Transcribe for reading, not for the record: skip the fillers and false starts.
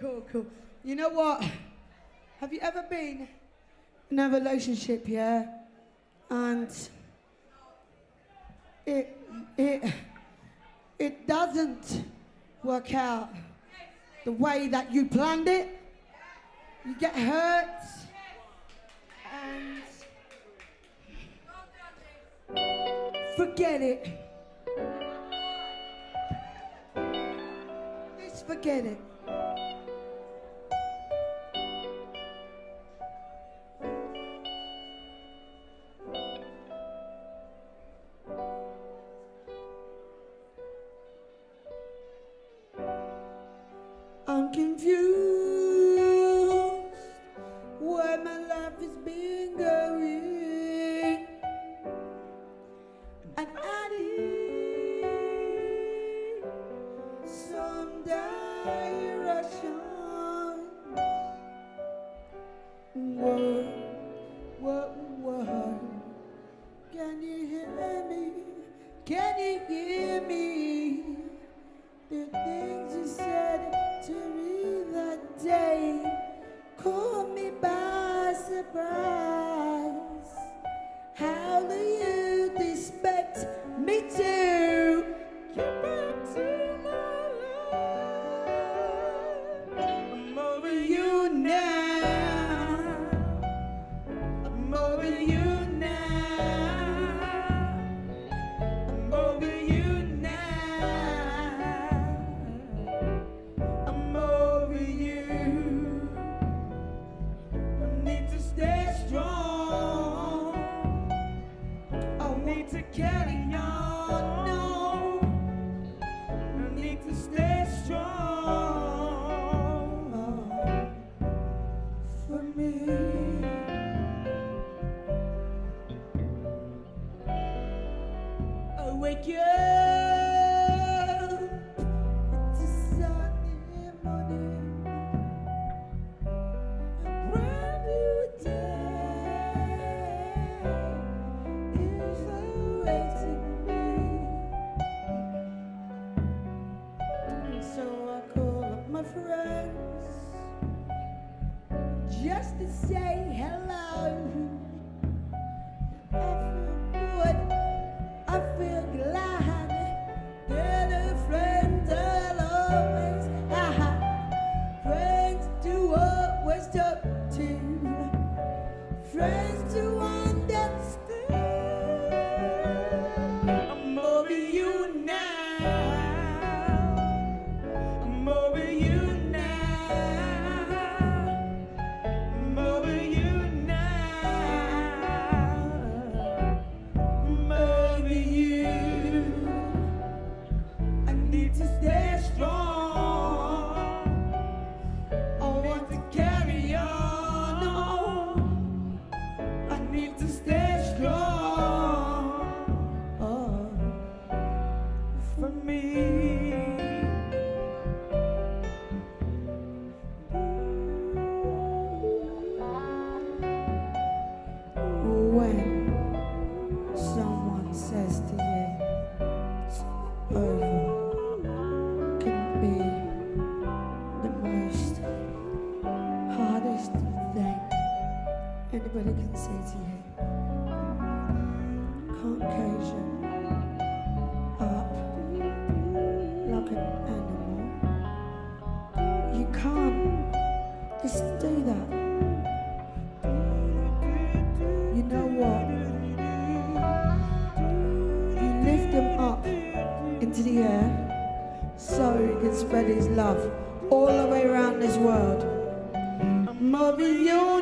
Cool. You know what? Have you ever been in a relationship, yeah? And it doesn't work out the way that you planned it. You get hurt. And forget it. Just forget it. I'm confused where my life has been going, and I need some directions. Whoa, can you hear me? Can you hear me? The things you said to me that day caught me by surprise. How do you expect me to get back to my life? I'm over you now. I'm over you now. I'm over you. Wake up, it's a Sunday morning, a brand new day is awaiting me. So I call up my friends just to say hello. Friends to understand. I'm over you now. I'm over you now. I'm over you now. I'm over you. I need to stay strong. I want to carry on. When someone says to you, it's over, can be the most hardest thing anybody can say to you. Caucasian, up like an animal. You can't just do that. You know what? You lift him up into the air so he can spread his love all the way around this world. I'm over you.